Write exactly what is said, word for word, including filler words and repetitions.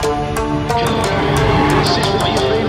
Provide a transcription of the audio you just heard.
This is my favorite.